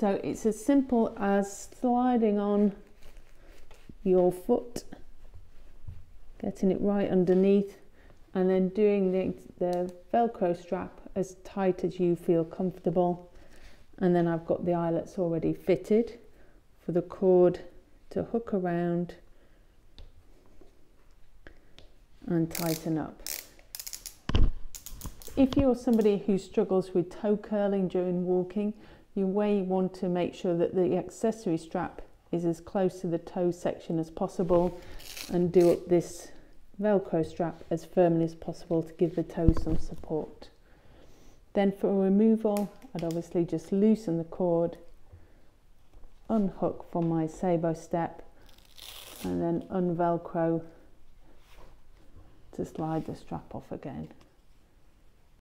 So it's as simple as sliding on your foot, getting it right underneath, and then doing the Velcro strap as tight as you feel comfortable. And then I've got the eyelets already fitted for the cord to hook around and tighten up. If you're somebody who struggles with toe curling during walking, you may want to make sure that the accessory strap is as close to the toe section as possible, and do up this Velcro strap as firmly as possible to give the toe some support. Then for removal, I'd obviously just loosen the cord, unhook from my SaeboStep, and then unvelcro to slide the strap off again.